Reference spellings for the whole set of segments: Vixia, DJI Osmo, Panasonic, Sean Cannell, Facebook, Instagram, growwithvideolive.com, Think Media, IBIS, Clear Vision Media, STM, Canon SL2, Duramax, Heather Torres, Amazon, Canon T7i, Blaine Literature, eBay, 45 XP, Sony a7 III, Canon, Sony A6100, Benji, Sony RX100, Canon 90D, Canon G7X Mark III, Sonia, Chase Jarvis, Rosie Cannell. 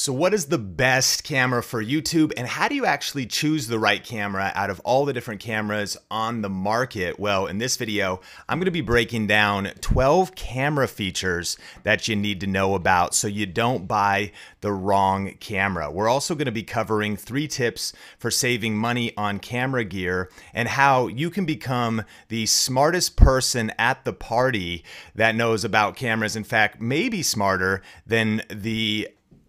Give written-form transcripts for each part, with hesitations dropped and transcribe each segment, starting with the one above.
So what is the best camera for YouTube, and how do you actually choose the right camera out of all the different cameras on the market? Well, in this video, I'm gonna be breaking down 12 camera features that you need to know about so you don't buy the wrong camera. We're also gonna be covering 3 tips for saving money on camera gear and how you can become the smartest person at the party that knows about cameras. In fact, maybe smarter than the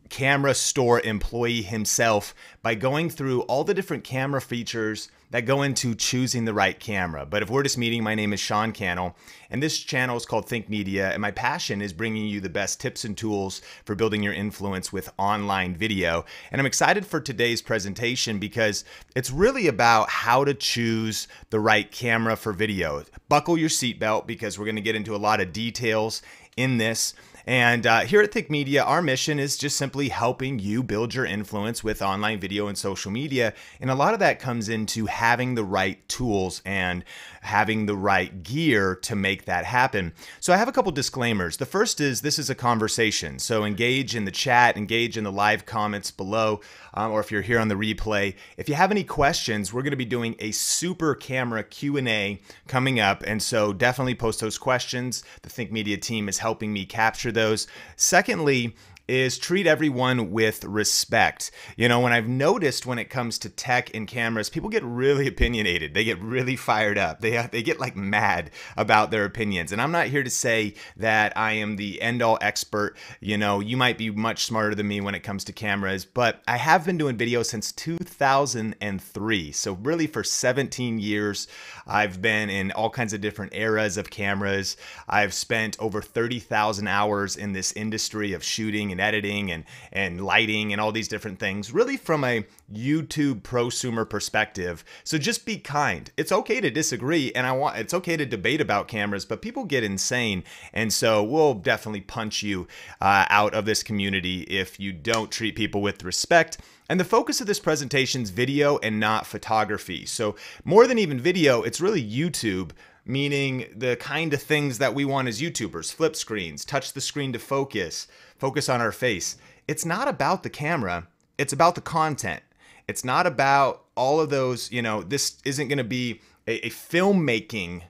camera store employee himself by going through all the different camera features that go into choosing the right camera. But if we're just meeting, my name is Sean Cannell, and this channel is called Think Media, and my passion is bringing you the best tips and tools for building your influence with online video. And I'm excited for today's presentation because it's really about how to choose the right camera for video. Buckle your seatbelt because we're gonna get into a lot of details in this. And here at Think Media, our mission is just simply helping you build your influence with online video and social media. And a lot of that comes into having the right tools and having the right gear to make that happen. So I have a couple disclaimers. The first is this is a conversation. So engage in the chat, engage in the live comments below, or if you're here on the replay. If you have any questions, we're gonna be doing a super camera Q&A coming up. And so definitely post those questions. The Think Media team is helping me capture those. Secondly, is treat everyone with respect. You know, when I've noticed when it comes to tech and cameras, people get really opinionated. They get really fired up. They get like mad about their opinions. And I'm not here to say that I am the end-all expert. You know, you might be much smarter than me when it comes to cameras, but I have been doing video since 2003. So really for 17 years, I've been in all kinds of different eras of cameras. I've spent over 30,000 hours in this industry of shooting and editing and lighting and all these different things, really from a YouTube prosumer perspective. So just be kind. It's okay to disagree, and it's okay to debate about cameras, but people get insane. And so we'll definitely punch you out of this community if you don't treat people with respect. And the focus of this presentation is video and not photography. So more than even video, it's really YouTube, meaning the kind of things that we want as YouTubers: flip screens, touch the screen to focus, focus on our face. It's not about the camera, it's about the content. It's not about all of those, you know, this isn't gonna be a filmmaking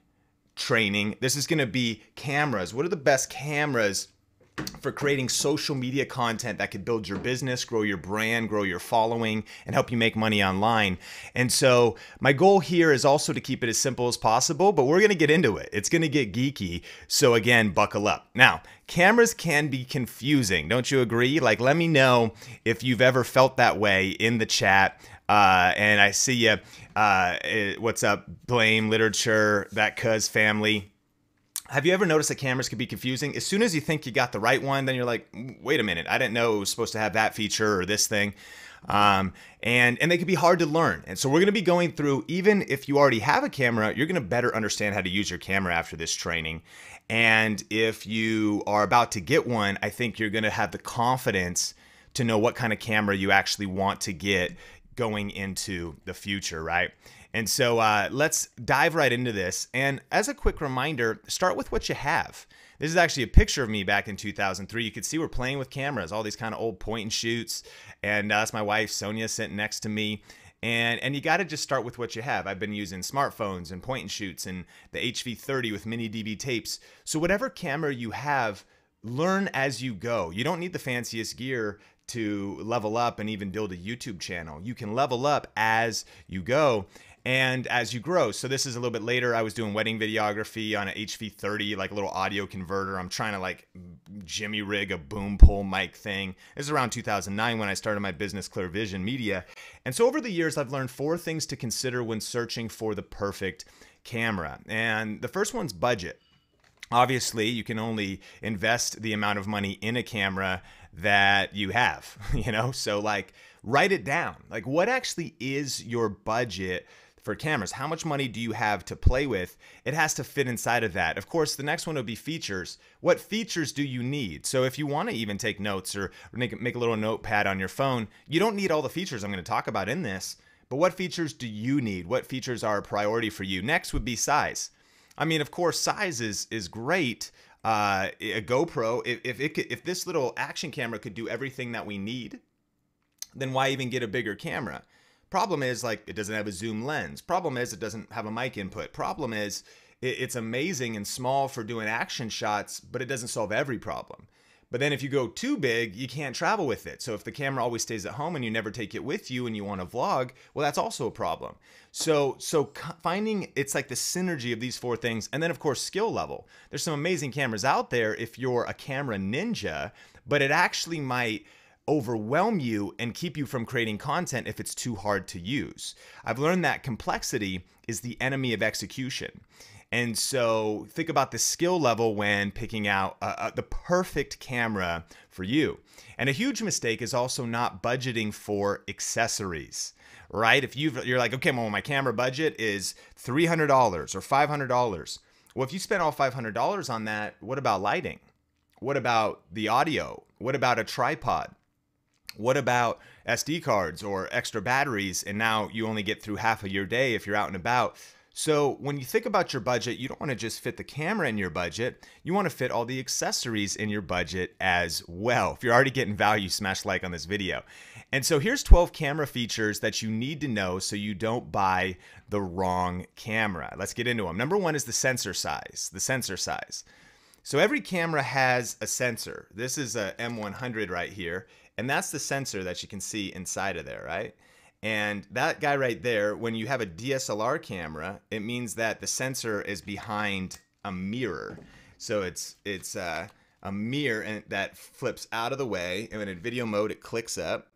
training. This is gonna be cameras. What are the best cameras for creating social media content that could build your business, grow your brand, grow your following, and help you make money online? And so my goal here is also to keep it as simple as possible, but we're gonna get into it. It's gonna get geeky, so again, buckle up. Now, cameras can be confusing, don't you agree? Like, let me know if you've ever felt that way in the chat. And I see you, what's up, Blaine Literature, that cuz family. Have you ever noticed that cameras can be confusing? As soon as you think you got the right one, then you're like, wait a minute, I didn't know it was supposed to have that feature or this thing. And they can be hard to learn. And so we're gonna be going through, even if you already have a camera, you're gonna better understand how to use your camera after this training. And if you are about to get one, I think you're gonna have the confidence to know what kind of camera you actually want to get going into the future, right? And so let's dive right into this. And as a quick reminder, start with what you have. This is actually a picture of me back in 2003. You can see we're playing with cameras, all these kind of old point and shoots. And that's my wife, Sonia, sitting next to me. And you gotta just start with what you have. I've been using smartphones and point and shoots and the HV30 with mini DV tapes. So whatever camera you have, learn as you go. You don't need the fanciest gear to level up and even build a YouTube channel. You can level up as you go and as you grow. So this is a little bit later. I was doing wedding videography on an HV30, like a little audio converter. I'm trying to like jimmy rig a boom pole mic thing. This is around 2009 when I started my business, Clear Vision Media. And so over the years, I've learned 4 things to consider when searching for the perfect camera. And the first one's budget. Obviously, you can only invest the amount of money in a camera that you have, you know? So like, write it down. Like, what actually is your budget for cameras? How much money do you have to play with? It has to fit inside of that. Of course, the next one would be features. What features do you need? So if you want to even take notes or make a little notepad on your phone, you don't need all the features I'm going to talk about in this, but what features do you need? What features are a priority for you? Next would be size. I mean, of course, size is great. A GoPro, if this little action camera could do everything that we need, then why even get a bigger camera? Problem is, like, it doesn't have a zoom lens. Problem is, it doesn't have a mic input. Problem is, it's amazing and small for doing action shots, but it doesn't solve every problem. But then if you go too big, you can't travel with it. So if the camera always stays at home and you never take it with you and you want to vlog, well, that's also a problem. So finding, it's like the synergy of these four things. And then of course, skill level. There's some amazing cameras out there if you're a camera ninja, but it actually might overwhelm you and keep you from creating content if it's too hard to use. I've learned that complexity is the enemy of execution. And so think about the skill level when picking out the perfect camera for you. And a huge mistake is also not budgeting for accessories, right? If you're like, okay, well, my camera budget is $300 or $500. Well, if you spend all $500 on that, what about lighting? What about the audio? What about a tripod? What about SD cards or extra batteries? And now you only get through half of your day if you're out and about. So when you think about your budget, you don't want to just fit the camera in your budget. You want to fit all the accessories in your budget as well. If you're already getting value, smash like on this video. And so here's 12 camera features that you need to know so you don't buy the wrong camera. Let's get into them. Number one is the sensor size, So every camera has a sensor. This is a M100 right here. And that's the sensor that you can see inside of there, right? And that guy right there, when you have a DSLR camera, it means that the sensor is behind a mirror. So it's a mirror and that flips out of the way. And when in video mode, it clicks up.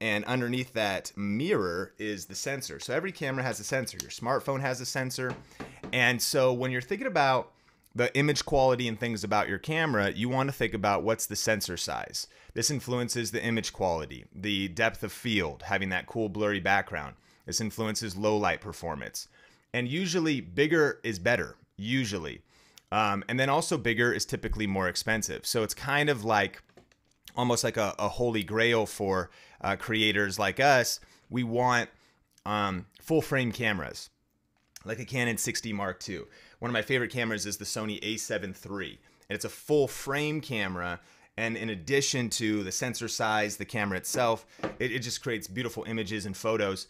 And underneath that mirror is the sensor. So every camera has a sensor. Your smartphone has a sensor. And so when you're thinking about the image quality and things about your camera, you want to think about what's the sensor size. This influences the image quality, the depth of field, having that cool blurry background. This influences low light performance. And usually bigger is better, usually. And then also bigger is typically more expensive. So it's kind of like, almost like a holy grail for creators like us. We want full frame cameras, like a Canon 6D Mark II. One of my favorite cameras is the Sony A7 III, and it's a full frame camera. And in addition to the sensor size, the camera itself, it just creates beautiful images and photos,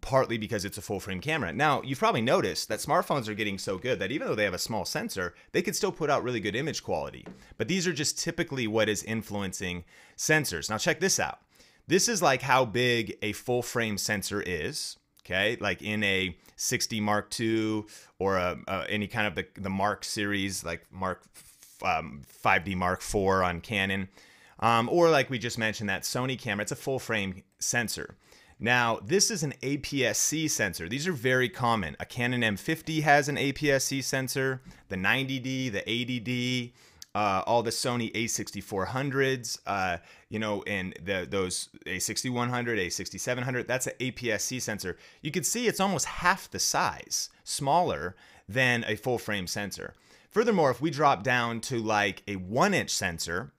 partly because it's a full frame camera. Now, you've probably noticed that smartphones are getting so good that even though they have a small sensor, they can still put out really good image quality. But these are just typically what is influencing sensors. Now check this out. This is like how big a full frame sensor is. Okay, like in a 6D Mark II or any kind of the Mark series, like Mark 5D Mark IV on Canon, or like we just mentioned, that Sony camera, it's a full frame sensor. Now, this is an APS-C sensor. These are very common. A Canon M50 has an APS-C sensor, the 90D, the 80D, all the Sony A6400s, you know, and those A6100, A6700, that's an APS-C sensor. You can see it's almost half the size, smaller than a full frame sensor. Furthermore, if we drop down to like a 1-inch sensor,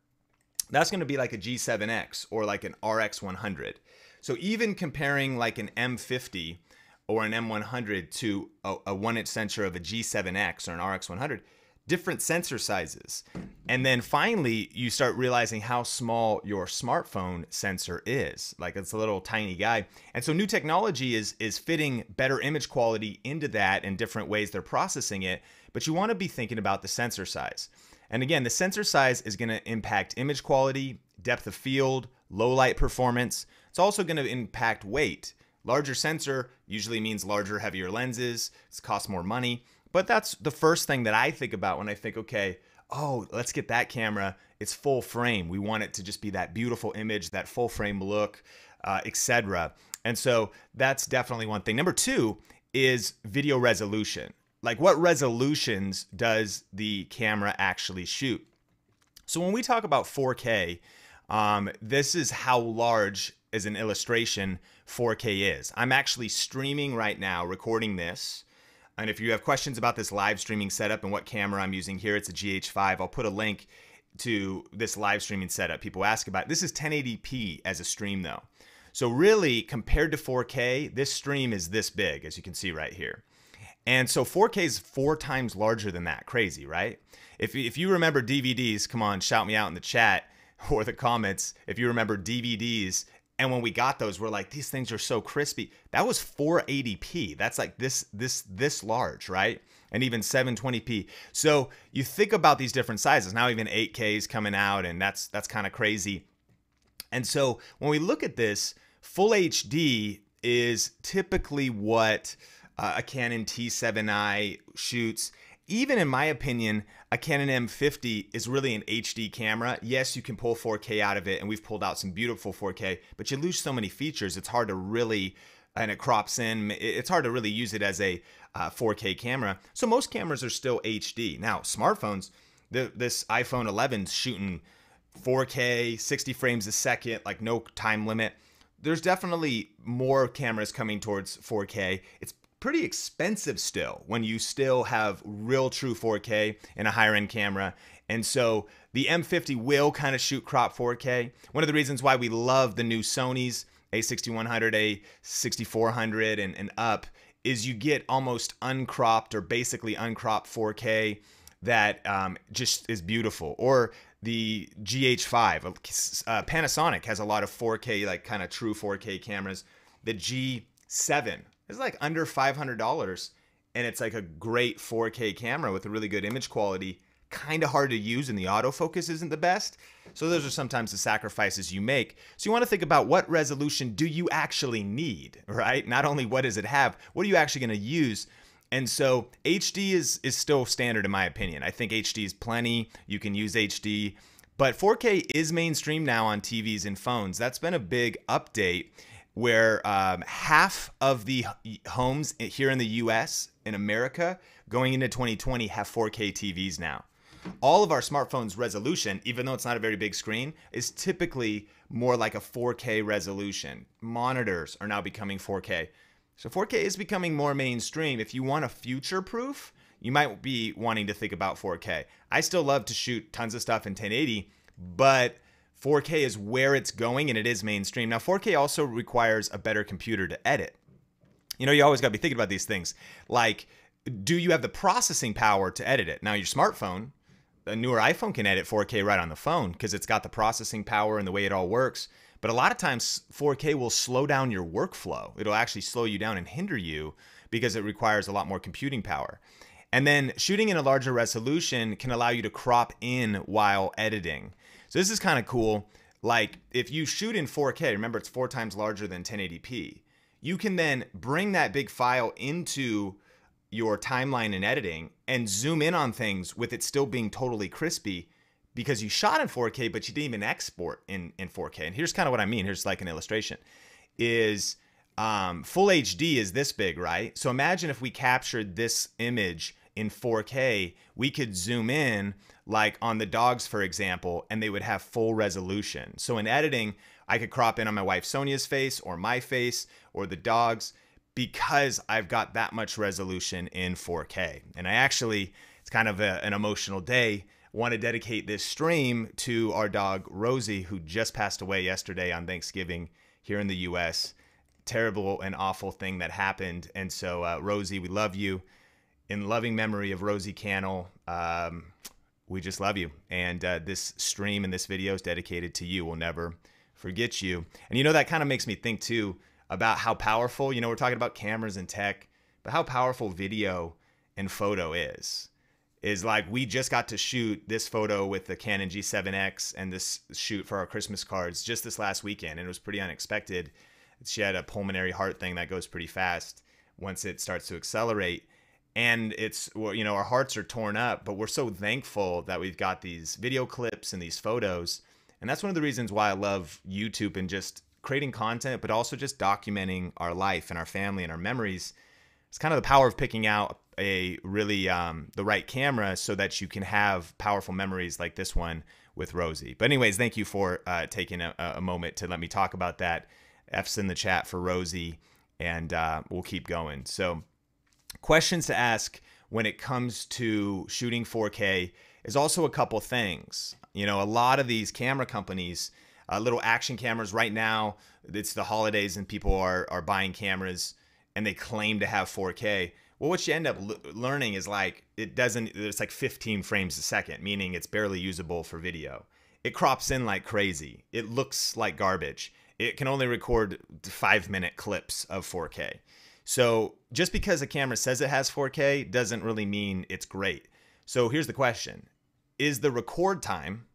that's going to be like a G7X or like an RX100. So even comparing like an M50 or an M100 to a 1-inch sensor of a G7X or an RX100, different sensor sizes. And then finally, you start realizing how small your smartphone sensor is. Like, it's a little tiny guy. And so new technology is fitting better image quality into that in different ways they're processing it. But you want to be thinking about the sensor size. And again, the sensor size is going to impact image quality, depth of field, low light performance. It's also going to impact weight. Larger sensor usually means larger, heavier lenses. It costs more money. But that's the first thing that I think about when I think, okay, oh, let's get that camera. It's full frame. We want it to just be that beautiful image, that full frame look, etc. And so that's definitely one thing. Number two is video resolution. Like, what resolutions does the camera actually shoot? So when we talk about 4K, this is how large, as an illustration, 4K is. I'm actually streaming right now, recording this. And if you have questions about this live streaming setup and what camera I'm using here, it's a GH5. I'll put a link to this live streaming setup. People ask about it. This is 1080p as a stream though. So really, compared to 4K, this stream is this big, as you can see right here. And so 4K is 4 times larger than that. Crazy, right? If you remember DVDs, come on, shout me out in the chat or the comments. If you remember DVDs And when we got those, we're like, these things are so crispy. That was 480p. That's like this large, right? And even 720p. So you think about these different sizes. Now even 8K is coming out, and that's kind of crazy. And so when we look at this, full HD is typically what a Canon T7i shoots. Even in my opinion, a Canon M50 is really an HD camera. Yes, you can pull 4K out of it, and we've pulled out some beautiful 4K, but you lose so many features, it's hard to really, and it crops in, it's hard to really use it as a 4K camera. So most cameras are still HD. Now, smartphones, this iPhone 11's shooting 4K, 60 frames a second, like no time limit. There's definitely more cameras coming towards 4K. It's pretty expensive still when you still have real true 4K in a higher end camera. And so the M50 will kind of shoot crop 4K. One of the reasons why we love the new Sony's A6100, A6400 and up is you get almost uncropped or basically uncropped 4K that just is beautiful. Or the GH5, Panasonic has a lot of 4K, like kind of true 4K cameras. The G7 is like under $500, and it's like a great 4K camera with a really good image quality, kind of hard to use, and the autofocus isn't the best. So those are sometimes the sacrifices you make. So you want to think about, what resolution do you actually need, right? Not only what does it have, what are you actually going to use? And so HD is still standard in my opinion. I think HD is plenty. You can use HD, but 4K is mainstream now on TVs and phones. That's been a big update where half of the homes here in the US, in America, going into 2020 have 4K TVs now. All of our smartphones' resolution, even though it's not a very big screen, is typically more like a 4K resolution. Monitors are now becoming 4K. So 4K is becoming more mainstream. If you want a future-proof, you might be wanting to think about 4K. I still love to shoot tons of stuff in 1080, but 4K is where it's going, and it is mainstream. Now, 4K also requires a better computer to edit. You know, you always gotta be thinking about these things. Like, do you have the processing power to edit it? Now, your smartphone, a newer iPhone can edit 4K right on the phone because it's got the processing power and the way it all works. But a lot of times 4K will slow down your workflow. It'll actually slow you down and hinder you because it requires a lot more computing power. And then shooting in a larger resolution can allow you to crop in while editing. So this is kind of cool. Like if you shoot in 4K, remember it's 4 times larger than 1080p. You can then bring that big file into your timeline in editing and zoom in on things with it still being totally crispy, because you shot in 4K, but you didn't even export in 4K. And here's kind of what I mean. Here's like an illustration. Is full HD is this big, right? So imagine if we captured this image in 4K, we could zoom in like on the dogs, for example, and they would have full resolution. So in editing, I could crop in on my wife Sonia's face or my face or the dogs because I've got that much resolution in 4K. And I actually, it's kind of an emotional day. Want to dedicate this stream to our dog, Rosie, who just passed away yesterday on Thanksgiving here in the US. Terrible and awful thing that happened. And so, Rosie, we love you. In loving memory of Rosie Cannell, we just love you. And this stream and this video is dedicated to you. We'll never forget you. And you know, that kind of makes me think too about how powerful, you know, we're talking about cameras and tech, but how powerful video and photo is. Like, we just got to shoot this photo with the Canon G7X and this shoot for our Christmas cards just this last weekend, and it was pretty unexpected. She had a pulmonary heart thing that goes pretty fast once it starts to accelerate, and it's, you know, our hearts are torn up, but we're so thankful that we've got these video clips and these photos. And that's one of the reasons why I love YouTube and just creating content, but also just documenting our life and our family and our memories. It's kind of the power of picking out a really the right camera so that you can have powerful memories like this one with Rosie. But anyways, thank you for taking a moment to let me talk about that. F's in the chat for Rosie, and we'll keep going. So questions to ask when it comes to shooting 4K is also a couple things. You know, a lot of these camera companies, little action cameras right now, it's the holidays and people are buying cameras and they claim to have 4K. Well, what you end up learning is like, it doesn't, it's like 15 frames a second, meaning it's barely usable for video. It crops in like crazy. It looks like garbage. It can only record 5-minute clips of 4K. So just because a camera says it has 4K doesn't really mean it's great. So here's the question. Is the record time,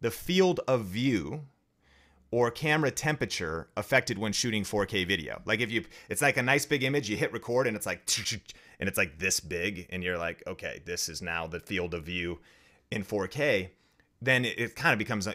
the field of view, or camera temperature affected when shooting 4K video? Like if you, it's like a nice big image, you hit record and it's like this big and you're like, okay, this is now the field of view in 4K, then it kind of becomes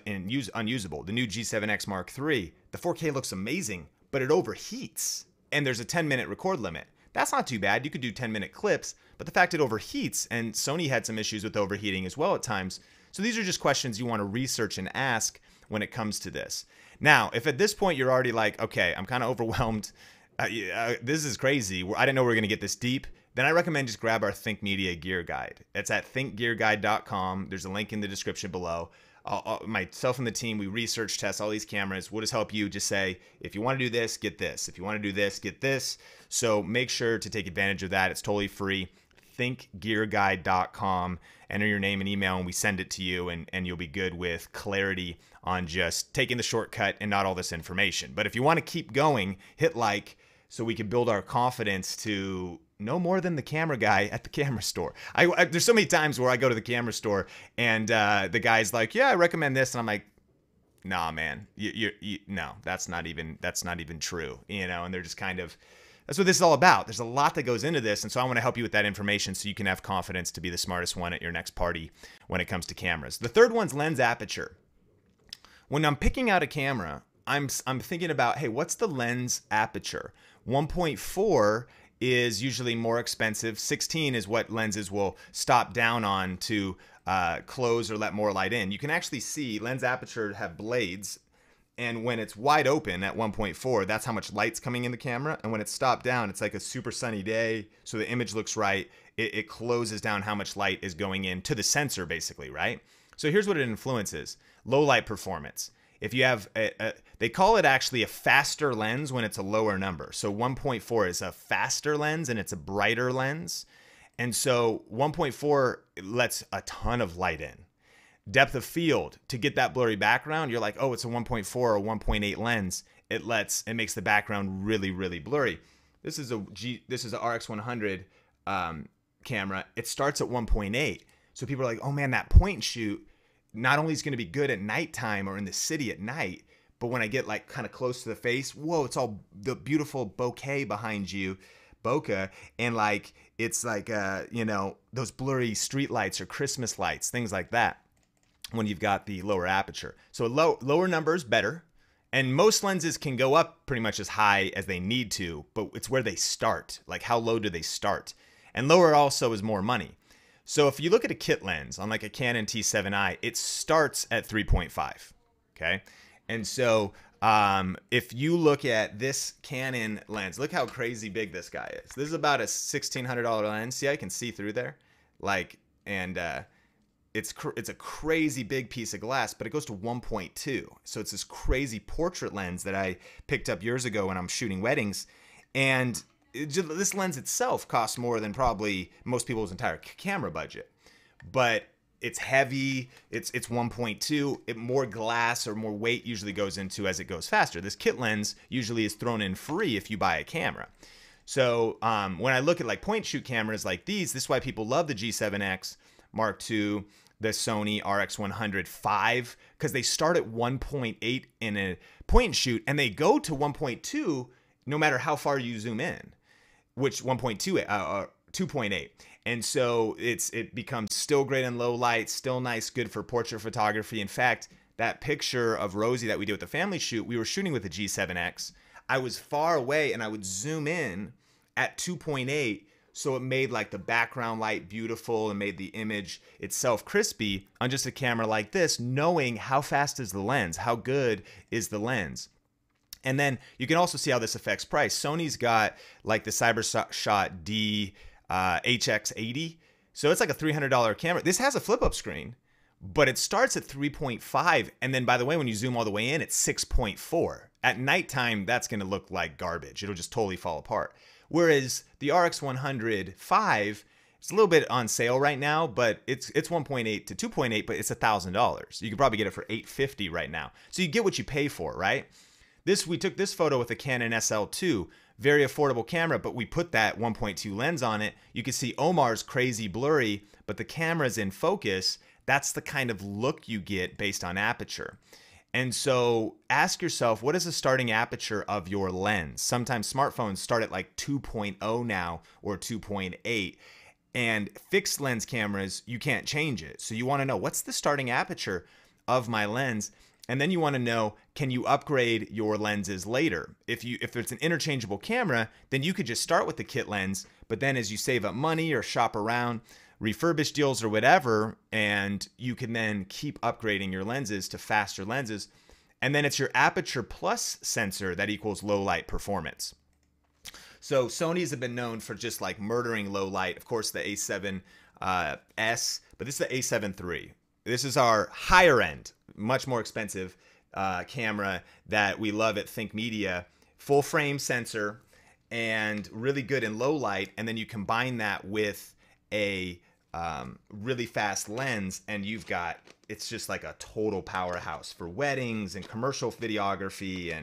unusable. The new G7X Mark III, the 4K looks amazing, but it overheats and there's a 10-minute record limit. That's not too bad. You could do 10-minute clips, but the fact it overheats, and Sony had some issues with overheating as well at times. So these are just questions you want to research and ask when it comes to this. Now, if at this point you're already like, okay, I'm kind of overwhelmed. This is crazy. I didn't know we were going to get this deep. Then I recommend just grab our Think Media Gear Guide. It's at thinkgearguide.com. There's a link in the description below. Myself and the team, we research, test all these cameras. We'll just help you just say, if you want to do this, get this. If you want to do this, get this. So make sure to take advantage of that. It's totally free. thinkgearguide.com. Enter your name and email and we send it to you, and you'll be good with clarity on just taking the shortcut and not all this information. But if you want to keep going, hit like so we can build our confidence to no more than the camera guy at the camera store. There's so many times where I go to the camera store and the guy's like, yeah, I recommend this. And I'm like, nah, man, no, that's not even true. You know, and they're just kind of, that's what this is all about. There's a lot that goes into this. And so I want to help you with that information so you can have confidence to be the smartest one at your next party when it comes to cameras. The third one's lens aperture. When I'm picking out a camera, I'm thinking about, hey, what's the lens aperture? 1.4 is usually more expensive. 16 is what lenses will stop down on to close or let more light in. You can actually see lens aperture have blades, and when it's wide open at 1.4, that's how much light's coming in the camera, and when it's stopped down, it's like a super sunny day, so the image looks right. It closes down how much light is going in to the sensor, basically, right? So here's what it influences. Low light performance. If you have, they call it actually a faster lens when it's a lower number. So 1.4 is a faster lens and it's a brighter lens. And so 1.4 lets a ton of light in. Depth of field, to get that blurry background, you're like, oh, it's a 1.4 or 1.8 lens. It makes the background really, really blurry. This is a RX100 camera. It starts at 1.8. So people are like, oh man, that point and shoot, not only is it going to be good at nighttime or in the city at night, but when I get like kind of close to the face, whoa, it's all the beautiful bokeh behind you, bokeh, and like it's like you know, those blurry street lights or Christmas lights, things like that. When you've got the lower aperture, so lower numbers better, and most lenses can go up pretty much as high as they need to, but it's where they start. Like how low do they start? And lower also is more money. So if you look at a kit lens on like a Canon T7i, it starts at 3.5, okay? And so if you look at this Canon lens, look how crazy big this guy is. This is about a $1,600 lens. See, I can see through there. Like, and it's a crazy big piece of glass, but it goes to 1.2. So it's this crazy portrait lens that I picked up years ago when I'm shooting weddings. And this lens itself costs more than probably most people's entire camera budget, but it's heavy. It's 1.2. More glass or more weight usually goes into as it goes faster. This kit lens usually is thrown in free if you buy a camera. So when I look at like point shoot cameras like these, this is why people love the G7X Mark II, the Sony RX100 5, because they start at 1.8 in a point and shoot, and they go to 1.2 no matter how far you zoom in. Which 1.2 or 2.8, and so it becomes still great in low light, still nice, good for portrait photography. In fact, that picture of Rosie that we did with the family shoot, we were shooting with a G7X. I was far away, and I would zoom in at 2.8, so it made like the background light beautiful and made the image itself crispy on just a camera like this, knowing how fast is the lens, how good is the lens. And then you can also see how this affects price. Sony's got like the CyberShot D HX80. So it's like a $300 camera. This has a flip-up screen, but it starts at 3.5. And then, by the way, when you zoom all the way in, it's 6.4. At nighttime, that's going to look like garbage. It'll just totally fall apart. Whereas the RX100 5, it's a little bit on sale right now, but it's 1.8 to 2.8, but it's $1,000. You could probably get it for $850 right now. So you get what you pay for, right? We took this photo with a Canon SL2, very affordable camera, but we put that 1.2 lens on it. You can see Omar's crazy blurry, but the camera's in focus. That's the kind of look you get based on aperture. And so ask yourself, what is the starting aperture of your lens? Sometimes smartphones start at like 2.0 now or 2.8. And fixed lens cameras, you can't change it. So you want to know, what's the starting aperture of my lens? And then you want to know, can you upgrade your lenses later? If it's an interchangeable camera, then you could just start with the kit lens, but then as you save up money or shop around, refurbished deals or whatever, and you can then keep upgrading your lenses to faster lenses. And then it's your aperture plus sensor that equals low light performance. So Sony's have been known for just like murdering low light. Of course, the A7S, but this is the A7 III. This is our higher end, much more expensive camera that we love at Think Media. Full frame sensor and really good in low light. And then you combine that with a really fast lens and you've got, it's just like a total powerhouse for weddings and commercial videography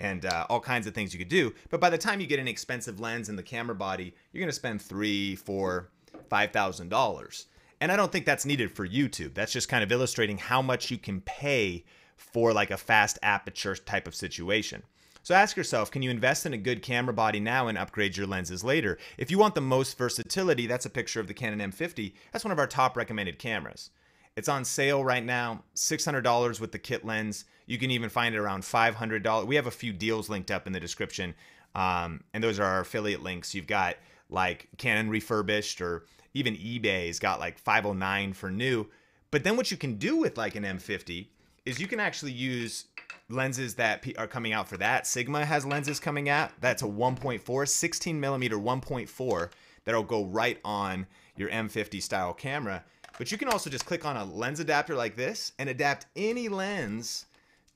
and all kinds of things you could do. But by the time you get an expensive lens in the camera body, you're going to spend $3,000, $4,000, $5,000. And I don't think that's needed for YouTube. That's just kind of illustrating how much you can pay for like a fast aperture type of situation. So ask yourself, can you invest in a good camera body now and upgrade your lenses later? If you want the most versatility, that's a picture of the Canon M50. That's one of our top recommended cameras. It's on sale right now, $600 with the kit lens. You can even find it around $500. We have a few deals linked up in the description. And those are our affiliate links. You've got like Canon refurbished, or even eBay's got like 509 for new. But then what you can do with like an M50 is you can actually use lenses that are coming out for that. Sigma has lenses coming out. That's a 1.4, 16 millimeter 1.4 that'll go right on your M50 style camera. But you can also just click on a lens adapter like this and adapt any lens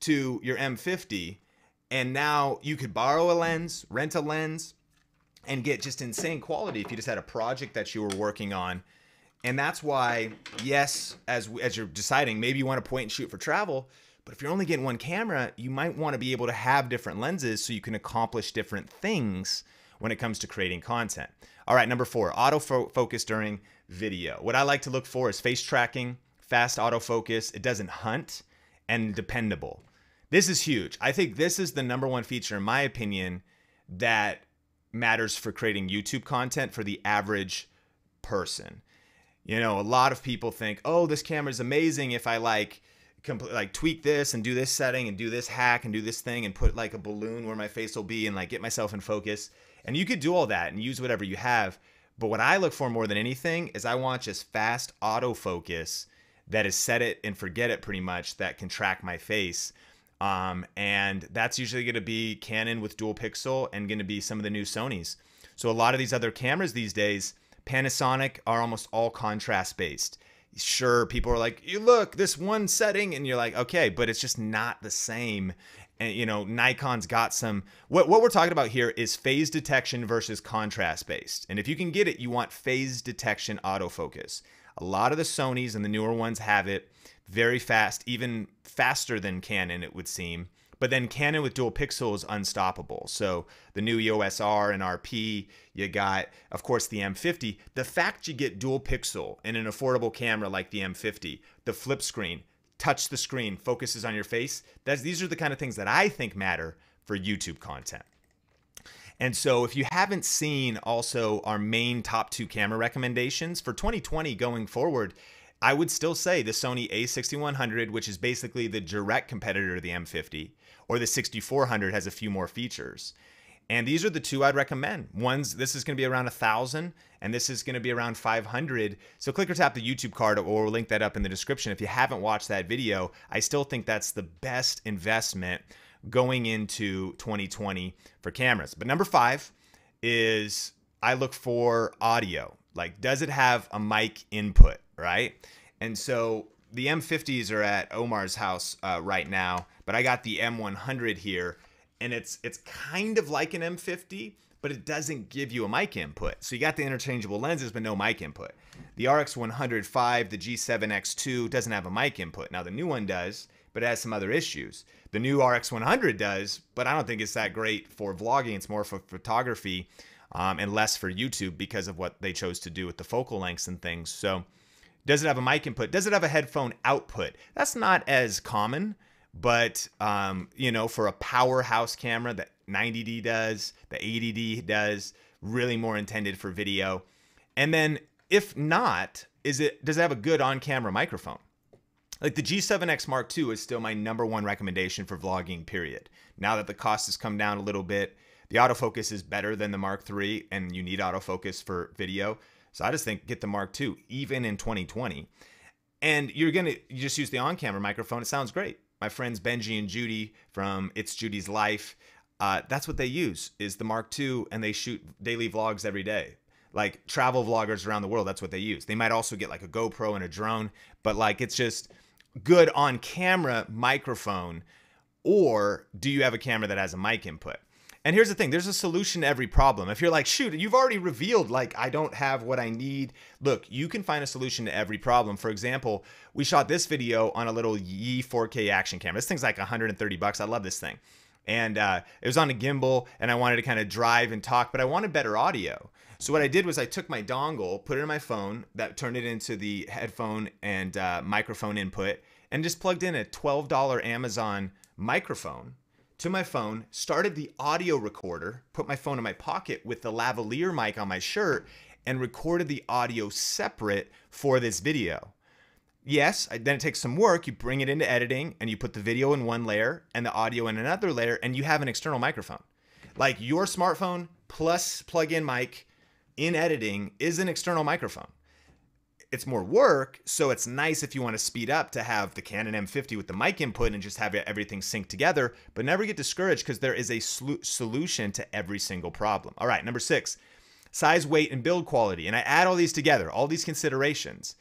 to your M50. And now you could borrow a lens, rent a lens, and get just insane quality if you just had a project that you were working on. And that's why, yes, as you're deciding, maybe you want to point and shoot for travel, but if you're only getting one camera, you might want to be able to have different lenses so you can accomplish different things when it comes to creating content. All right, number four, autofocus during video. What I like to look for is face tracking, fast autofocus, it doesn't hunt, and dependable. This is huge. I think this is the #1 feature, in my opinion, that matters for creating YouTube content for the average person. You know, a lot of people think, oh, this camera is amazing if I like tweak this and do this setting and do this hack and do this thing and put like a balloon where my face will be and like get myself in focus. And you could do all that and use whatever you have. But what I look for more than anything is I want just fast autofocus that is set it and forget it pretty much, that can track my face. And that's usually going to be Canon with dual pixel and going to be some of the new Sonys. So a lot of these other cameras these days, Panasonic, are almost all contrast based. Sure, people are like, you look, this one setting, and you're like, okay, but it's just not the same. And you know, Nikon's got some, what we're talking about here is phase detection versus contrast based. And if you can get it, you want phase detection autofocus. A lot of the Sonys and the newer ones have it. Very fast, even faster than Canon, it would seem. But then Canon with dual pixel is unstoppable. So the new EOS R and RP, you got, of course, the M50. The fact you get dual pixel in an affordable camera like the M50, the flip screen, touch the screen, focuses on your face. These are the kind of things that I think matter for YouTube content. And so if you haven't seen also our main top two camera recommendations for 2020 going forward, I would still say the Sony A6100, which is basically the direct competitor to the M50, or the 6400 has a few more features. And these are the two I'd recommend. This is going to be around 1,000 and this is going to be around 500. So click or tap the YouTube card, or we'll link that up in the description. If you haven't watched that video, I still think that's the best investment going into 2020 for cameras. But number five is I look for audio. Like, does it have a mic input, right? And so the M50s are at Omar's house right now, but I got the M100 here, and it's kind of like an M50, but it doesn't give you a mic input. So you got the interchangeable lenses, but no mic input. The RX100, the G7X2 doesn't have a mic input. Now the new one does, but it has some other issues. The new RX100 does, but I don't think it's that great for vlogging. It's more for photography and less for YouTube because of what they chose to do with the focal lengths and things. So does it have a mic input? Does it have a headphone output? That's not as common, but you know, for a powerhouse camera, the 90D does, the 80D does, really more intended for video. And then if not, does it have a good on-camera microphone? Like the G7X Mark II is still my #1 recommendation for vlogging, period. Now that the cost has come down a little bit, the autofocus is better than the Mark III, and you need autofocus for video. So I just think get the Mark II, even in 2020. And you just use the on-camera microphone. It sounds great. My friends Benji and Judy from It's Judy's Life, that's what they use, is the Mark II, and they shoot daily vlogs every day. Like travel vloggers around the world, that's what they use. They might also get like a GoPro and a drone, but like it's just good on camera microphone, or do you have a camera that has a mic input? And here's the thing, there's a solution to every problem. If you're like, shoot, you've already revealed like I don't have what I need. Look, you can find a solution to every problem. For example, we shot this video on a little Yi 4K action camera. This thing's like 130 bucks. I love this thing. And it was on a gimbal, and I wanted to kind of drive and talk, but I wanted better audio. So what I did was I took my dongle, put it in my phone, that turned it into the headphone and microphone input, and just plugged in a $12 Amazon microphone to my phone, started the audio recorder, put my phone in my pocket with the lavalier mic on my shirt, and recorded the audio separate for this video. Yes, then it takes some work. You bring it into editing and you put the video in one layer and the audio in another layer, and you have an external microphone. Like your smartphone plus plug-in mic in editing is an external microphone. It's more work, so it's nice if you want to speed up to have the Canon M50 with the mic input and just have everything synced together, but never get discouraged because there is a solution to every single problem. All right, number 6, size, weight, and build quality. And I add all these together, all these considerations.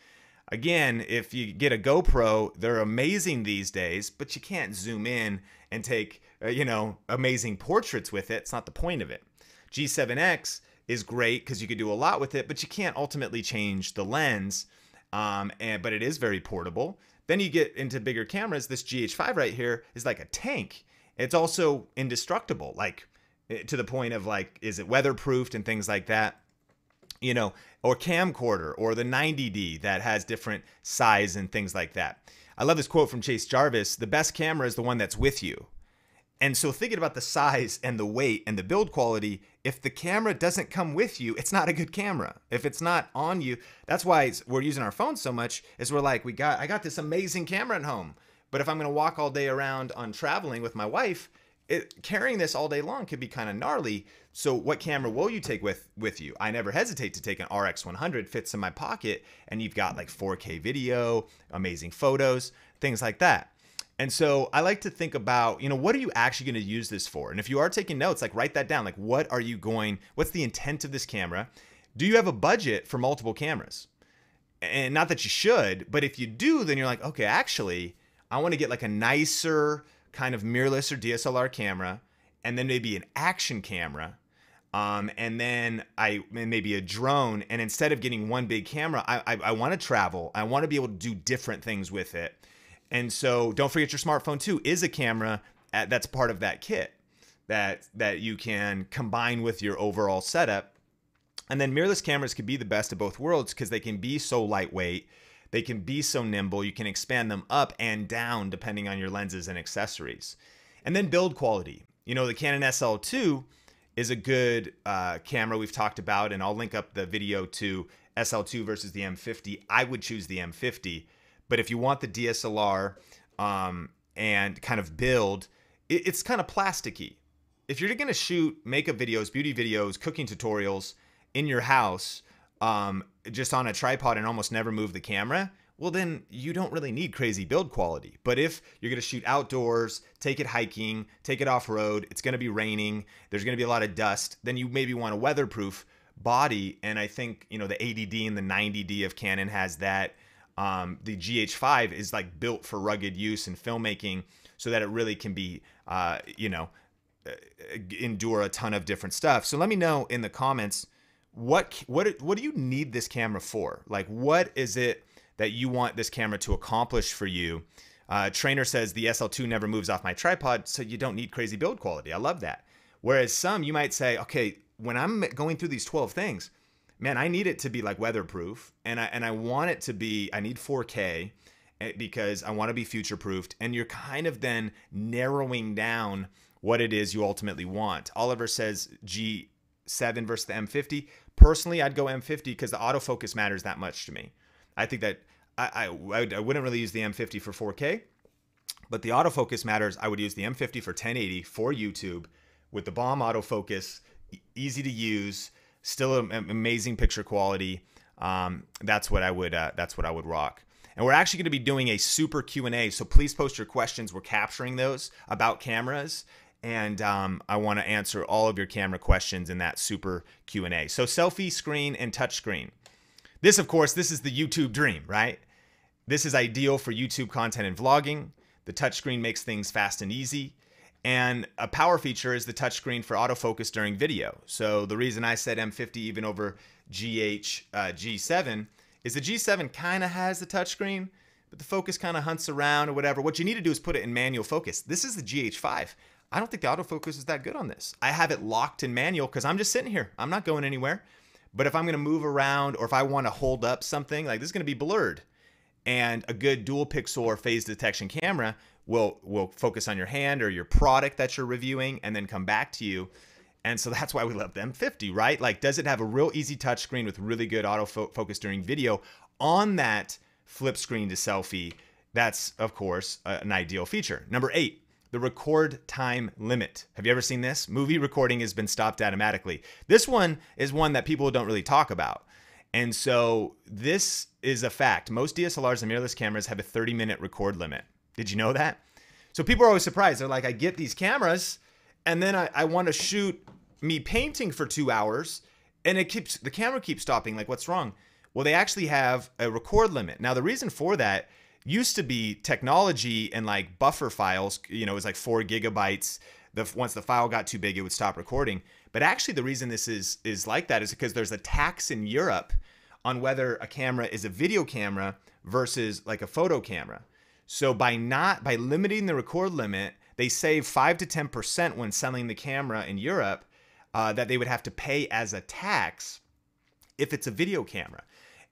Again, if you get a GoPro, they're amazing these days, but you can't zoom in and take, you know, amazing portraits with it. It's not the point of it. G7X is great because you could do a lot with it, but you can't ultimately change the lens, but it is very portable. Then you get into bigger cameras. This GH5 right here is like a tank. It's also indestructible, like to the point of like, is it weatherproofed and things like that, you know, or camcorder or the 90D that has different size and things like that. I love this quote from Chase Jarvis, the best camera is the one that's with you. And so thinking about the size and the weight and the build quality, if the camera doesn't come with you, it's not a good camera. If it's not on you, that's why we're using our phones so much, is we're like, I got this amazing camera at home, but if I'm gonna walk all day around on traveling with my wife, carrying this all day long could be kind of gnarly. So what camera will you take with you? I never hesitate to take an RX100, fits in my pocket, and you've got like 4K video, amazing photos, things like that. And so I like to think about, you know, what are you actually going to use this for? And if you are taking notes, like write that down. Like what's the intent of this camera? Do you have a budget for multiple cameras? And not that you should, but if you do, then you're like, okay, actually, I want to get like a nicer kind of mirrorless or DSLR camera, and then maybe an action camera. And then maybe a drone. And instead of getting one big camera, I want to travel. I want to be able to do different things with it. And so don't forget your smartphone too is a camera that's part of that kit that you can combine with your overall setup. And then mirrorless cameras could be the best of both worlds because they can be so lightweight, they can be so nimble, you can expand them up and down depending on your lenses and accessories. And then build quality. You know, the Canon SL2 is a good camera we've talked about, and I'll link up the video to SL2 versus the M50. I would choose the M50. But if you want the DSLR and kind of build, it's kind of plasticky. If you're going to shoot makeup videos, beauty videos, cooking tutorials in your house, just on a tripod and almost never move the camera, well, then you don't really need crazy build quality. But if you're going to shoot outdoors, take it hiking, take it off-road, it's going to be raining, there's going to be a lot of dust, then you maybe want a weatherproof body. And I think, you know, the 80D and the 90D of Canon has that. The GH5 is like built for rugged use and filmmaking so that it really can be, you know, endure a ton of different stuff. So let me know in the comments, what do you need this camera for? Like, what is it that you want this camera to accomplish for you? Trainer says the SL2 never moves off my tripod, so you don't need crazy build quality. I love that. Whereas some, you might say, okay, when I'm going through these 12 things, man, I need it to be like weatherproof, and I want it to be, I need 4K because I want to be future-proofed. And you're kind of then narrowing down what it is you ultimately want. Oliver says G7 versus the M50. Personally, I'd go M50 because the autofocus matters that much to me. I think that I wouldn't really use the M50 for 4K, but the autofocus matters. I would use the M50 for 1080 for YouTube with the bomb autofocus, easy to use, still an amazing picture quality. That's what I would rock. And we're actually going to be doing a super Q&A, so please post your questions. We're capturing those about cameras, and I want to answer all of your camera questions in that super Q&A. So selfie screen and touch screen. This, of course, this is the YouTube dream, right? This is ideal for YouTube content and vlogging. The touchscreen makes things fast and easy. And a power feature is the touchscreen for autofocus during video. So the reason I said M50 even over G7 is the G7 kind of has the touchscreen, but the focus kind of hunts around or whatever. What you need to do is put it in manual focus. This is the GH5. I don't think the autofocus is that good on this. I have it locked in manual because I'm just sitting here. I'm not going anywhere. But if I'm going to move around or if I want to hold up something, like this is going to be blurred. And a good dual pixel or phase detection camera will focus on your hand or your product that you're reviewing and then come back to you. And so that's why we love the M50, right? Like, does it have a real easy touch screen with really good autofocus during video on that flip screen to selfie? That's, of course, an ideal feature. Number 8. The record time limit. Have you ever seen this? Movie recording has been stopped automatically. This one is one that people don't really talk about. And so this is a fact. Most DSLRs and mirrorless cameras have a 30-minute record limit. Did you know that? So people are always surprised. They're like, I get these cameras and then I want to shoot me painting for 2 hours and it keeps, the camera keeps stopping. Like, what's wrong? Well, they actually have a record limit. Now, the reason for that used to be technology and like buffer files, you know, it was like 4 gigabytes. Once the file got too big, it would stop recording. But actually the reason this is like that is because there's a tax in Europe on whether a camera is a video camera versus like a photo camera. So by limiting the record limit, they save 5 to 10% when selling the camera in Europe that they would have to pay as a tax if it's a video camera.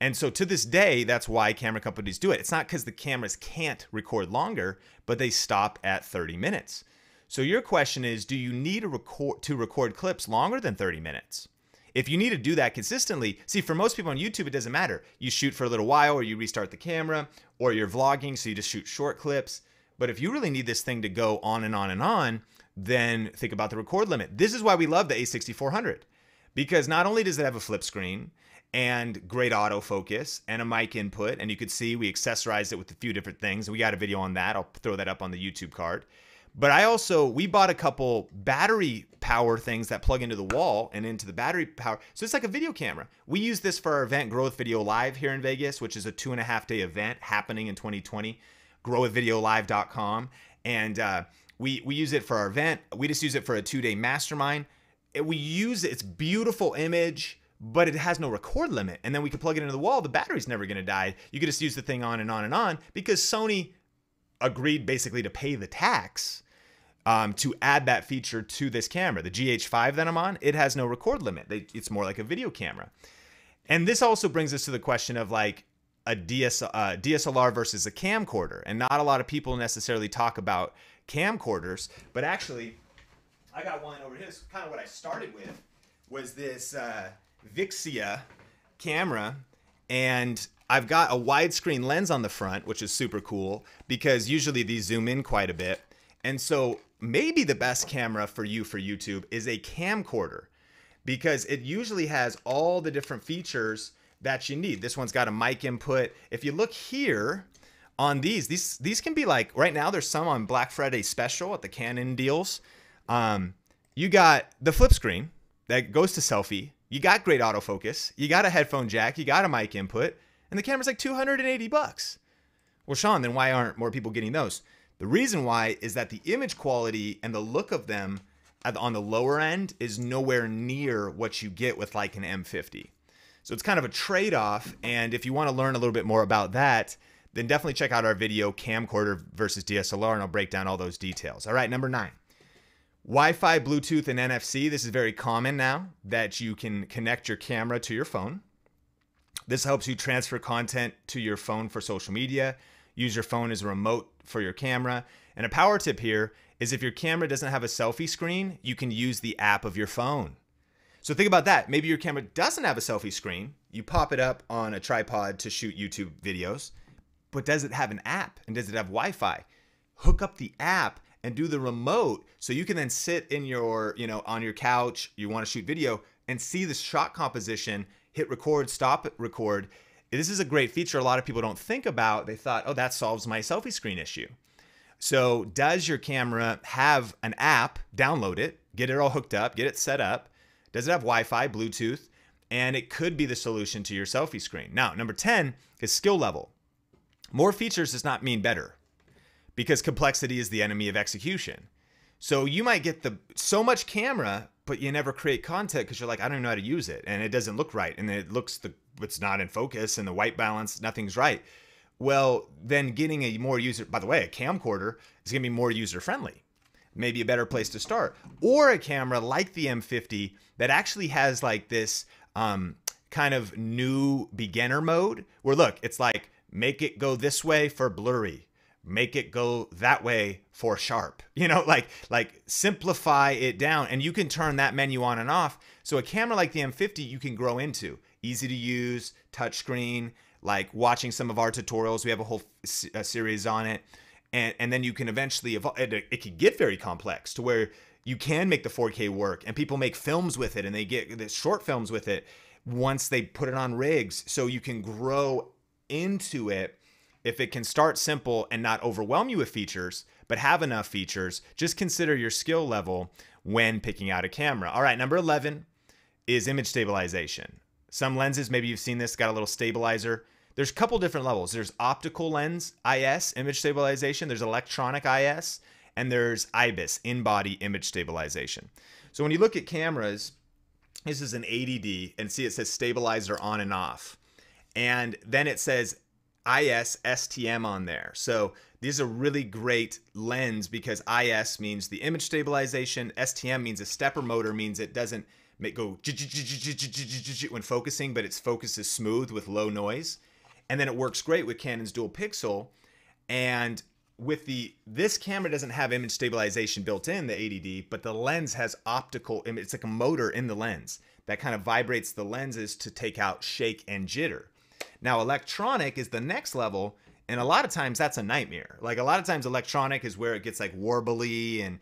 And so to this day, that's why camera companies do it. It's not because the cameras can't record longer, but they stop at 30 minutes. So your question is, do you need to record clips longer than 30 minutes? If you need to do that consistently, see, for most people on YouTube, it doesn't matter. You shoot for a little while or you restart the camera or you're vlogging, so you just shoot short clips. But if you really need this thing to go on and on and on, then think about the record limit. This is why we love the A6400, because not only does it have a flip screen, and great autofocus and a mic input. And you could see we accessorized it with a few different things. We got a video on that. I'll throw that up on the YouTube card. But I also, we bought a couple battery power things that plug into the wall and into the battery power. So it's like a video camera. We use this for our event Grow With Video Live here in Vegas, which is a 2.5-day event happening in 2020, growwithvideolive.com. And we use it for our event. We just use it for a 2-day mastermind. We use it, it's beautiful image, but it has no record limit. And then we can plug it into the wall. The battery's never gonna die. You could just use the thing on and on and on because Sony agreed basically to pay the tax to add that feature to this camera. The GH5 that I'm on, it has no record limit. It's more like a video camera. And this also brings us to the question of like a DSLR versus a camcorder. And not a lot of people necessarily talk about camcorders, but actually I got one over here. This is kind of what I started with, was this, Vixia camera, and I've got a widescreen lens on the front, which is super cool because usually these zoom in quite a bit. And so maybe the best camera for you for YouTube is a camcorder because it usually has all the different features that you need. This one's got a mic input. If you look here on these can be like, right now there's some on Black Friday special at the Canon deals. You got the flip screen that goes to selfie. You got great autofocus, you got a headphone jack, you got a mic input, and the camera's like 280 bucks. Well, Sean, then why aren't more people getting those? The reason why is that the image quality and the look of them on the lower end is nowhere near what you get with like an M50. So it's kind of a trade-off, and if you want to learn a little bit more about that, then definitely check out our video camcorder versus DSLR, and I'll break down all those details. All right, number 9. Wi-Fi, Bluetooth, and NFC. This is very common now that you can connect your camera to your phone. This helps you transfer content to your phone for social media, use your phone as a remote for your camera. And a power tip here is if your camera doesn't have a selfie screen, you can use the app of your phone. So think about that. Maybe your camera doesn't have a selfie screen. You pop it up on a tripod to shoot YouTube videos, but does it have an app and does it have Wi-Fi? Hook up the app and do the remote so you can then sit in your, on your couch, you wanna shoot video and see the shot composition, hit record, stop it, record. This is a great feature a lot of people don't think about. They thought, oh, that solves my selfie screen issue. So does your camera have an app? Download it, get it all hooked up, get it set up. Does it have Wi-Fi, Bluetooth? And it could be the solution to your selfie screen. Now, number 10 is skill level. More features does not mean better, because complexity is the enemy of execution. So you might get so much camera, but you never create content because you're like, I don't know how to use it, and it doesn't look right, and it looks it's not in focus, and the white balance, nothing's right. Well, then getting a more user, by the way, a camcorder is gonna be more user-friendly, maybe a better place to start, or a camera like the M50 that actually has like this kind of new beginner mode where look, it's like, make it go this way for blurry, make it go that way for sharp, like simplify it down, and you can turn that menu on and off. So a camera like the M50 you can grow into, easy to use, touchscreen, like watching some of our tutorials, we have a whole series on it, and then you can eventually evolve. It can get very complex to where you can make the 4K work, and people make films with it, and they get the short films with it once they put it on rigs, so you can grow into it. If it can start simple and not overwhelm you with features, but have enough features, just consider your skill level when picking out a camera. All right, number 11 is image stabilization. Some lenses, maybe you've seen this, got a little stabilizer. There's a couple different levels. There's optical lens, IS, image stabilization. There's electronic IS, and there's IBIS, in-body image stabilization. So when you look at cameras, this is an 80D, and see it says stabilizer on and off. And then it says IS STM on there. So these are really great lens because IS means the image stabilization, STM means a stepper motor, means it doesn't go when focusing, but its focus is smooth with low noise. And then it works great with Canon's dual pixel. And with this camera doesn't have image stabilization built in, the 80D, but the lens has optical image. It's like a motor in the lens that kind of vibrates the lenses to take out shake and jitter. Now, electronic is the next level, and a lot of times that's a nightmare. Like a lot of times electronic is where it gets like warbly, and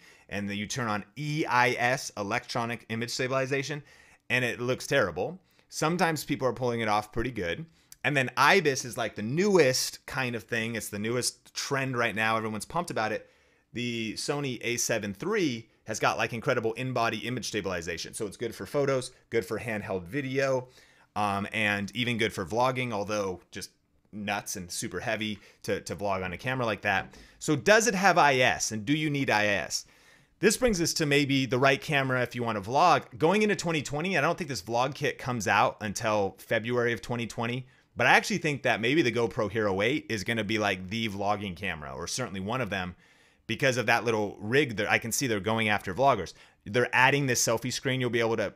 then you turn on EIS, electronic image stabilization, and it looks terrible. Sometimes people are pulling it off pretty good. And then IBIS is like the newest kind of thing. It's the newest trend right now. Everyone's pumped about it. The Sony A7 III has got like incredible in-body image stabilization. So it's good for photos, good for handheld video, and even good for vlogging, although just nuts and super heavy to vlog on a camera like that. So does it have IS, and do you need IS? This brings us to maybe the right camera if you want to vlog. Going into 2020, I don't think this vlog kit comes out until February of 2020, but I actually think that maybe the GoPro Hero 8 is going to be like the vlogging camera, or certainly one of them, because of that little rig that I can see they're going after vloggers. They're adding this selfie screen you'll be able to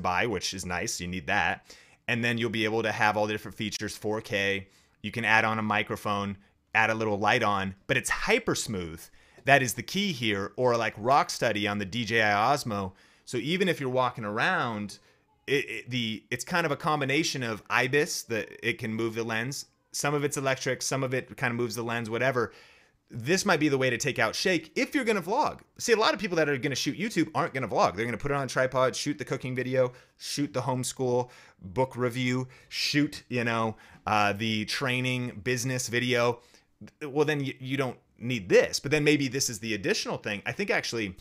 buy, which is nice, you need that. And then you'll be able to have all the different features, 4K, you can add on a microphone, add a little light on, but it's hyper smooth. That is the key here, or like rock study on the DJI Osmo. So even if you're walking around, it's kind of a combination of IBIS, it can move the lens. Some of it's electric, some of it kind of moves the lens, whatever. This might be the way to take out shake if you're gonna vlog. See, a lot of people that are gonna shoot YouTube aren't gonna vlog. They're gonna put it on a tripod, shoot the cooking video, shoot the homeschool book review, shoot, the training business video. Well, then you don't need this, but then maybe this is the additional thing. I think actually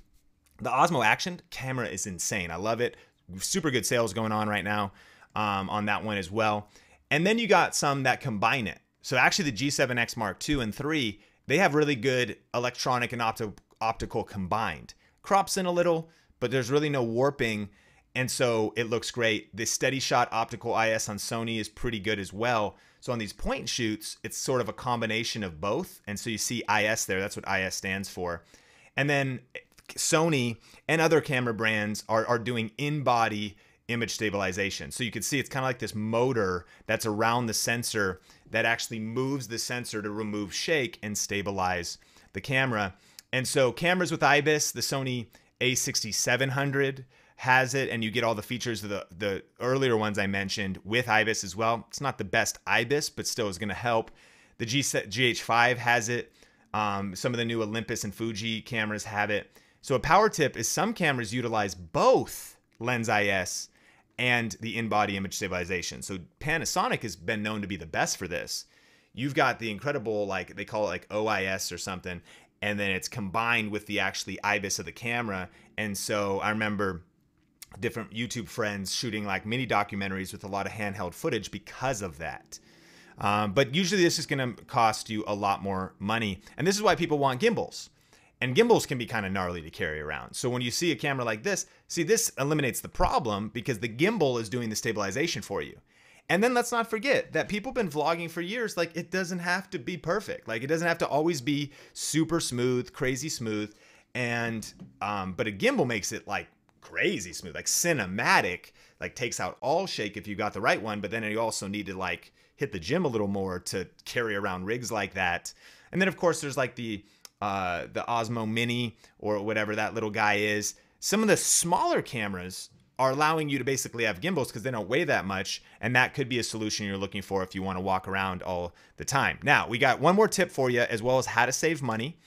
the Osmo Action camera is insane. I love it. Super good sales going on right now on that one as well. And then you got some that combine it. So actually the G7X Mark II and III, they have really good electronic and optical combined. Crops in a little, but there's really no warping, and so it looks great. The steady shot optical IS on Sony is pretty good as well. So on these point and shoots, it's sort of a combination of both. And so you see IS there, that's what IS stands for. And then Sony and other camera brands are doing in-body image stabilization. So you can see it's kind of like this motor that's around the sensor that actually moves the sensor to remove shake and stabilize the camera. And so cameras with IBIS, the Sony A6700 has it, and you get all the features of the earlier ones I mentioned with IBIS as well. It's not the best IBIS, but still is gonna help. The GH5 has it. Some of the new Olympus and Fuji cameras have it. So a power tip is some cameras utilize both lens IS and the in-body image stabilization. So Panasonic has been known to be the best for this. You've got the incredible, like they call it like OIS or something, and then it's combined with the actually IBIS of the camera. And so I remember different YouTube friends shooting like mini documentaries with a lot of handheld footage because of that. But usually this is gonna cost you a lot more money. And this is why people want gimbals. And gimbals can be kind of gnarly to carry around. So when you see a camera like this, see, this eliminates the problem because the gimbal is doing the stabilization for you. And then let's not forget that people have been vlogging for years. Like, it doesn't have to be perfect. Like, it doesn't have to always be super smooth, crazy smooth. And, but a gimbal makes it like crazy smooth, like cinematic, like takes out all shake if you got the right one. But then you also need to like hit the gym a little more to carry around rigs like that. And then of course there's like the Osmo Mini or whatever that little guy is. Some of the smaller cameras are allowing you to basically have gimbals because they don't weigh that much, and that could be a solution you're looking for if you want to walk around all the time. Now, we got one more tip for you as well as how to save money,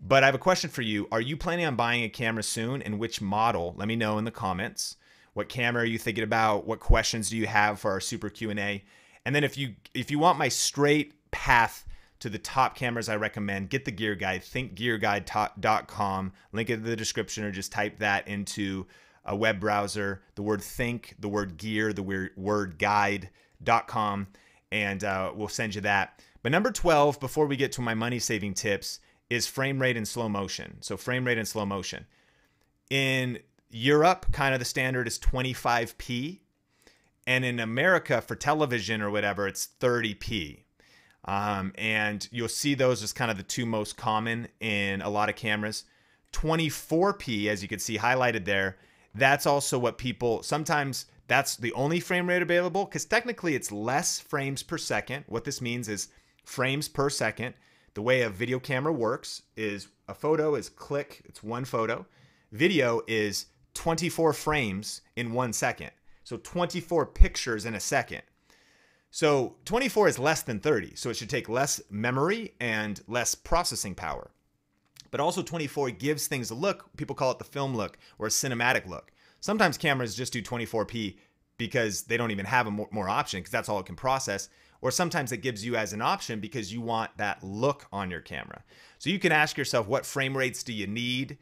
but I have a question for you. Are you planning on buying a camera soon, and which model? Let me know in the comments. What camera are you thinking about? What questions do you have for our super Q&A? And then if you want my straight path to the top cameras I recommend, get the Gear Guide, thinkgearguide.com, link in the description, or just type that into a web browser, the word think, the word gear, the word guide.com, and we'll send you that. But number 12, before we get to my money saving tips, is frame rate and slow motion. So frame rate and slow motion. In Europe, kind of the standard is 25p. And in America for television or whatever, it's 30p. And you'll see those as kind of the two most common in a lot of cameras. 24p, as you can see highlighted there, that's also what people, sometimes that's the only frame rate available because technically it's less frames per second. What this means is frames per second. The way a video camera works is a photo is click, it's one photo. Video is 24 frames in 1 second. So 24 pictures in a second. So 24 is less than 30. So it should take less memory and less processing power. But also 24 gives things a look. People call it the film look or a cinematic look. Sometimes cameras just do 24p because they don't even have a more option because that's all it can process. Or sometimes it gives you as an option because you want that look on your camera. So you can ask yourself, what frame rates do you need?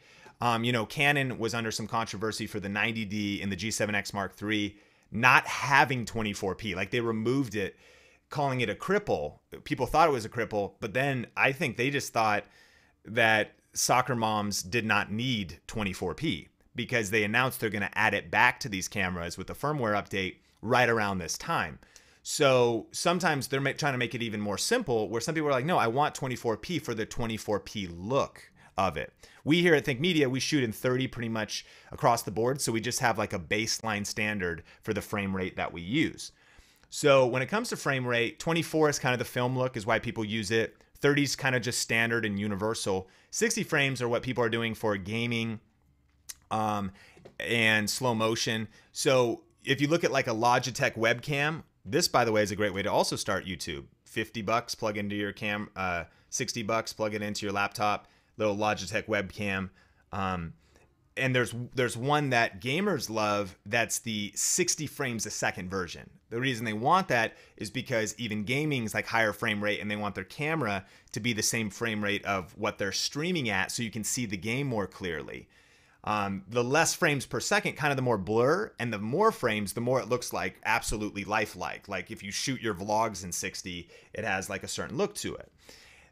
You know, Canon was under some controversy for the 90D and the G7X Mark III not having 24p. Like, they removed it, calling it a cripple. People thought it was a cripple, but then I think they just thought that soccer moms did not need 24p because they announced they're going to add it back to these cameras with the firmware update right around this time. So sometimes they're trying to make it even more simple, where some people are like, no, I want 24p for the 24p look of it. We here at Think Media, we shoot in 30 pretty much across the board. So we just have like a baseline standard for the frame rate that we use. So when it comes to frame rate, 24 is kind of the film look, is why people use it. 30 is kind of just standard and universal. 60 frames are what people are doing for gaming and slow motion. So if you look at like a Logitech webcam, this, by the way, is a great way to also start YouTube. 50 bucks, plug into your cam, 60 bucks, plug it into your laptop, little Logitech webcam. And there's one that gamers love that's the 60 frames a second version. The reason they want that is because even gaming's like higher frame rate, and they want their camera to be the same frame rate of what they're streaming at so you can see the game more clearly. The less frames per second, kind of the more blur, and the more frames, the more it looks like absolutely lifelike. Like if you shoot your vlogs in 60, it has like a certain look to it.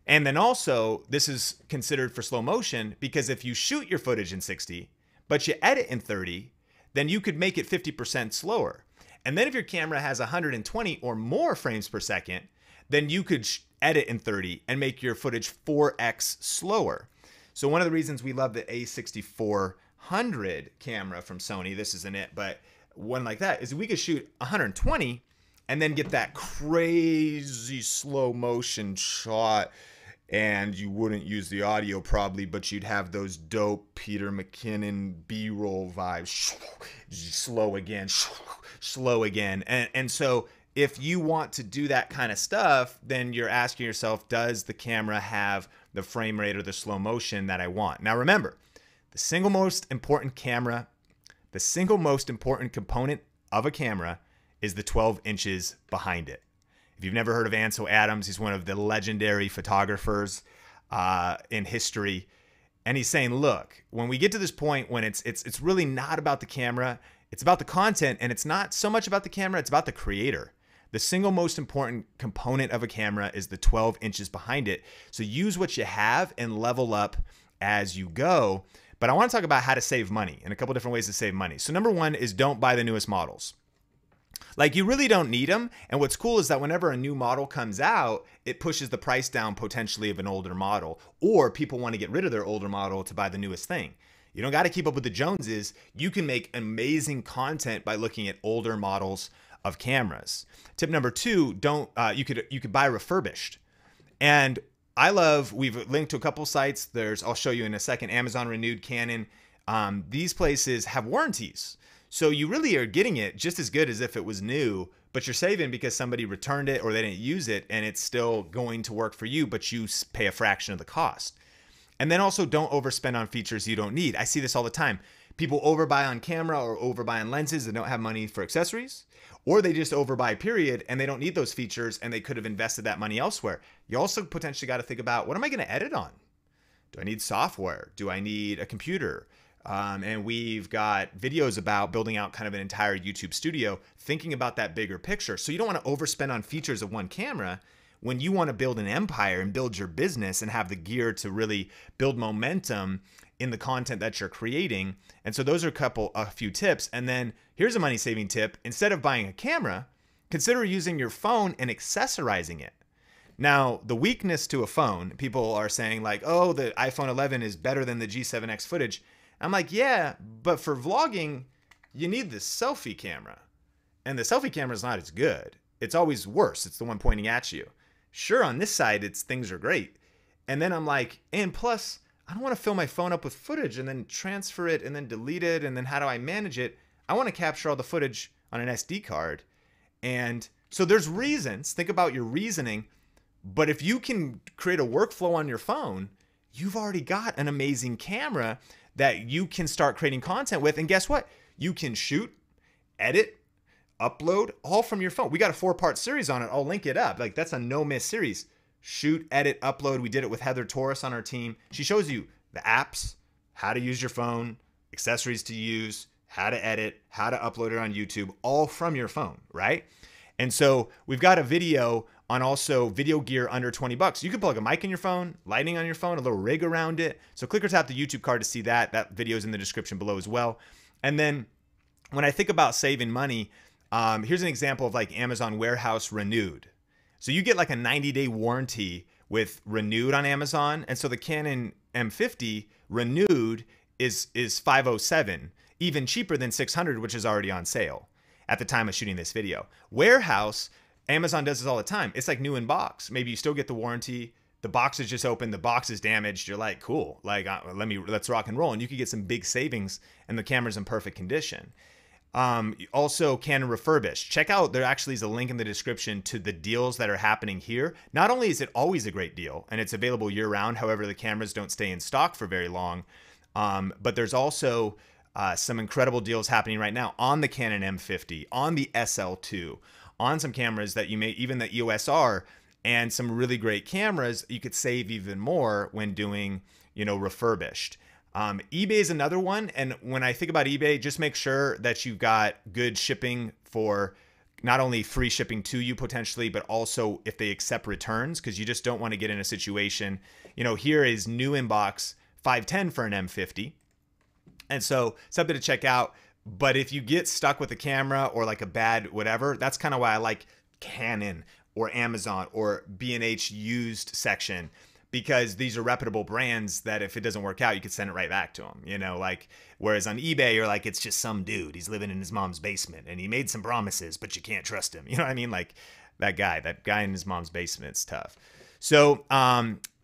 And then also, this is considered for slow motion because if you shoot your footage in 60, but you edit in 30, then you could make it 50% slower. And then if your camera has 120 or more frames per second, then you could edit in 30 and make your footage 4x slower. So one of the reasons we love the A6400 camera from Sony, this isn't it, but one like that, is we could shoot 120 and then get that crazy slow motion shot, and you wouldn't use the audio probably, but you'd have those dope Peter McKinnon B-roll vibes. Slow again, slow again. And so if you want to do that kind of stuff, then you're asking yourself, does the camera have the frame rate or the slow motion that I want? Now remember, the single most important component of a camera is the 12 inches behind it. If you've never heard of Ansel Adams, he's one of the legendary photographers in history. And he's saying, look, when we get to this point when it's really not about the camera, it's about the content, and it's not so much about the camera, it's about the creator. The single most important component of a camera is the 12 inches behind it. So use what you have and level up as you go. But I want to talk about how to save money and a couple different ways to save money. So number one is don't buy the newest models. Like, you really don't need them. And what's cool is that whenever a new model comes out, it pushes the price down potentially of an older model, or people want to get rid of their older model to buy the newest thing. You don't got to keep up with the Joneses. You can make amazing content by looking at older models of cameras. Tip number two, don't you could buy refurbished. And I love, we've linked to a couple sites. There's, I'll show you in a second, Amazon Renewed, Canon. These places have warranties. So you really are getting it just as good as if it was new, but you're saving because somebody returned it or they didn't use it, and it's still going to work for you, but you pay a fraction of the cost. And then also, don't overspend on features you don't need. I see this all the time. People overbuy on camera or overbuy on lenses that don't have money for accessories, or they just overbuy period and they don't need those features and they could have invested that money elsewhere. You also potentially got to think about, what am I going to edit on? Do I need software? Do I need a computer? And we've got videos about building out kind of an entire YouTube studio, thinking about that bigger picture. So you don't want to overspend on features of one camera when you want to build an empire and build your business and have the gear to really build momentum in the content that you're creating. And so those are a few tips. And then here's a money saving tip. Instead of buying a camera, consider using your phone and accessorizing it. Now, the weakness to a phone, people are saying like, oh, the iPhone 11 is better than the G7X footage. I'm like, yeah, but for vlogging, you need the selfie camera. And the selfie camera is not as good. It's always worse. It's the one pointing at you. Sure, on this side, things are great. And then I'm like, and plus, I don't want to fill my phone up with footage and then transfer it and then delete it. And then how do I manage it? I want to capture all the footage on an SD card. And so there's reasons. Think about your reasoning. But if you can create a workflow on your phone, you've already got an amazing camera that you can start creating content with. And guess what? You can shoot, edit, upload, all from your phone. We got a 4-part series on it. I'll link it up. Like, that's a no miss series. Shoot, edit, upload. We did it with Heather Torres on our team. She shows you the apps, how to use your phone, accessories to use, how to edit, how to upload it on YouTube, all from your phone, right? And so we've got a video on also video gear under 20 bucks. You can plug a mic in your phone, lighting on your phone, a little rig around it. So click or tap the YouTube card to see that. That video is in the description below as well. And then when I think about saving money, here's an example of like Amazon Warehouse Renewed. So you get like a 90-day warranty with Renewed on Amazon. And so the Canon M50 Renewed is 507, even cheaper than 600, which is already on sale at the time of shooting this video. Warehouse, Amazon does this all the time. It's like new in box. Maybe you still get the warranty. The box is just open. The box is damaged. You're like, cool. Like, let's rock and roll. And you could get some big savings, and the camera's in perfect condition. Also, Canon refurbished. Check out, there actually is a link in the description to the deals that are happening here. Not only is it always a great deal, and it's available year round. However, the cameras don't stay in stock for very long. But there's also some incredible deals happening right now on the Canon M50, on the SL2, on some cameras that you may, even the EOS R, and some really great cameras. You could save even more when doing, you know, refurbished. eBay is another one. And when I think about eBay, just make sure that you've got good shipping for not only free shipping to you potentially, but also if they accept returns, because you just don't want to get in a situation, you know, here is new inbox 510 for an M50. And so something to check out. But if you get stuck with a camera or like a bad whatever, that's kind of why I like Canon or Amazon or B&H used section, because these are reputable brands that if it doesn't work out, you could send it right back to them, you know, like, whereas on eBay, you're like, it's just some dude, he's living in his mom's basement and he made some promises, but you can't trust him. You know what I mean? Like that guy in his mom's basement is tough. So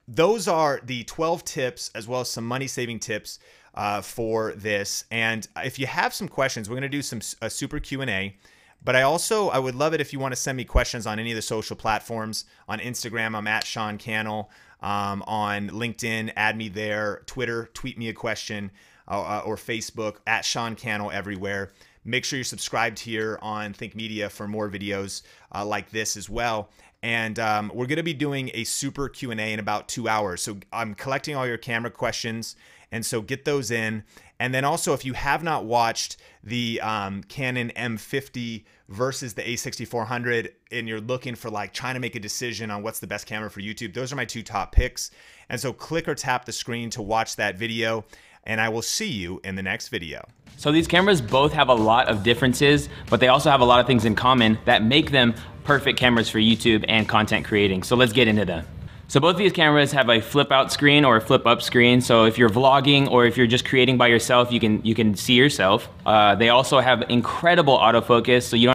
those are the 12 tips as well as some money saving tips for this. And if you have some questions, we're gonna do some super Q&A. But I would love it if you want to send me questions on any of the social platforms. On Instagram, I'm at Sean Cannell. On LinkedIn, add me there. Twitter, tweet me a question. Or Facebook, at Sean Cannell everywhere. Make sure you're subscribed here on Think Media for more videos like this as well. And we're going to be doing a super Q&A in about 2 hours. So I'm collecting all your camera questions. And so get those in. And then also, if you have not watched the Canon M50 versus the A6400 and you're looking for like trying to make a decision on what's the best camera for YouTube, those are my two top picks. And so click or tap the screen to watch that video. And I will see you in the next video. So these cameras both have a lot of differences, but they also have a lot of things in common that make them perfect cameras for YouTube and content creating. So let's get into them. So both of these cameras have a flip out screen or a flip up screen. So if you're vlogging or if you're just creating by yourself, you can see yourself. They also have incredible autofocus. So you don't